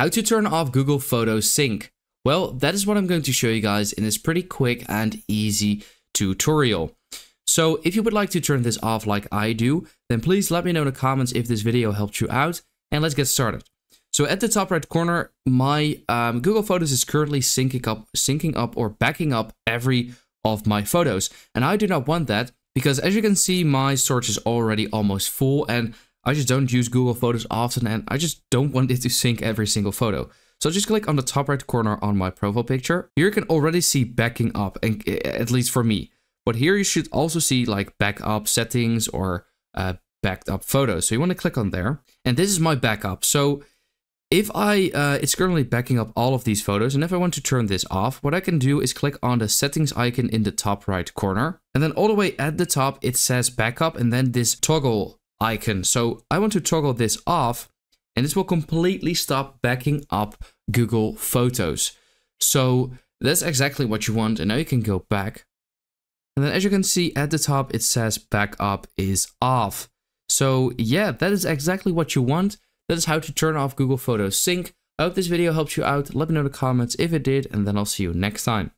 How to turn off Google Photos sync. Well, that is what I'm going to show you guys in this pretty quick and easy tutorial. So if you would like to turn this off like I do, then please let me know in the comments if this video helped you out, and let's get started. So at the top right corner, my Google Photos is currently syncing up or backing up every of my photos. And I do not want that because, as you can see, my storage is already almost full and I just don't use Google Photos often, and I just don't want it to sync every single photo. So just click on the top right corner on my profile picture. Here you can already see backing up, and at least for me. But here you should also see like backup settings or backed up photos. So you want to click on there, and this is my backup. So if it's currently backing up all of these photos, and if I want to turn this off, what I can do is click on the settings icon in the top right corner, and then all the way at the top it says backup, and then this toggle icon. So I want to toggle this off, and this will completely stop backing up Google Photos. So that's exactly what you want, and now you can go back. And then as you can see at the top, it says backup is off. So yeah, that is exactly what you want. That is how to turn off Google Photos sync. I hope this video helped you out. Let me know in the comments if it did, and then I'll see you next time.